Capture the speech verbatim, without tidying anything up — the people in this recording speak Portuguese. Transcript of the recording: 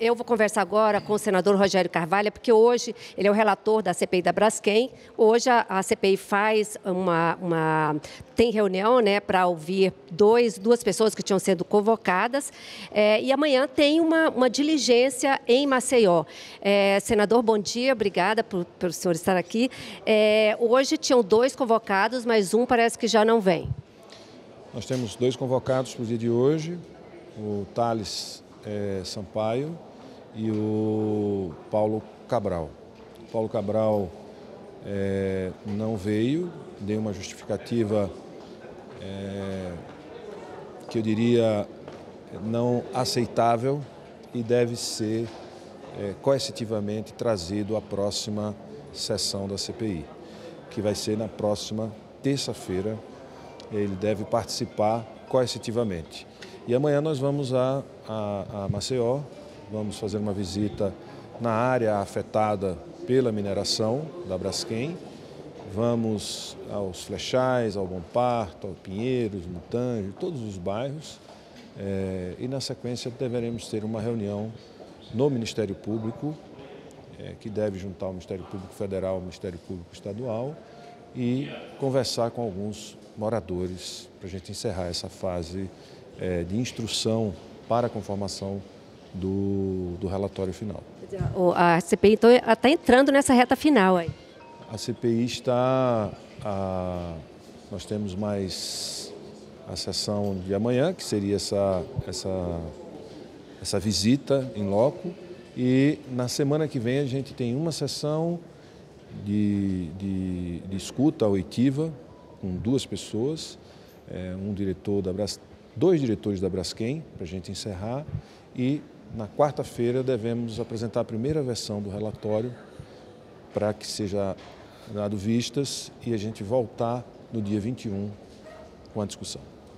Eu vou conversar agora com o senador Rogério Carvalho, porque hoje ele é o relator da C P I da Braskem. Hoje a, a C P I faz uma, uma tem reunião, né, para ouvir dois, duas pessoas que tinham sido convocadas. É, e amanhã tem uma, uma diligência em Maceió. É, senador, bom dia, obrigada por, por o senhor estar aqui. É, hoje tinham dois convocados, mas um parece que já não vem. Nós temos dois convocados para o dia de hoje, o Thales é, Sampaio e o Paulo Cabral. O Paulo Cabral é, não veio, deu uma justificativa é, que eu diria não aceitável e deve ser é, coercitivamente trazido à próxima sessão da C P I, que vai ser na próxima terça-feira. Ele deve participar coercitivamente. E amanhã nós vamos a, a, a Maceió, vamos fazer uma visita na área afetada pela mineração da Braskem. Vamos aos Flechais, ao Bom Parto, ao Pinheiros, Mutange, todos os bairros. É, e na sequência deveremos ter uma reunião no Ministério Público, é, que deve juntar o Ministério Público Federal ao Ministério Público Estadual e conversar com alguns moradores para a gente encerrar essa fase é, de instrução para a conformação do, do relatório final. A C P I então, está entrando nessa reta final aí. A C P I está... A, nós temos mais a sessão de amanhã, que seria essa, essa, essa visita em loco. E na semana que vem a gente tem uma sessão de, de, de escuta oitiva com duas pessoas, um diretor da Bras... dois diretores da Braskem, para a gente encerrar, e na quarta-feira devemos apresentar a primeira versão do relatório para que seja dado vistas e a gente voltar no dia vinte e um com a discussão.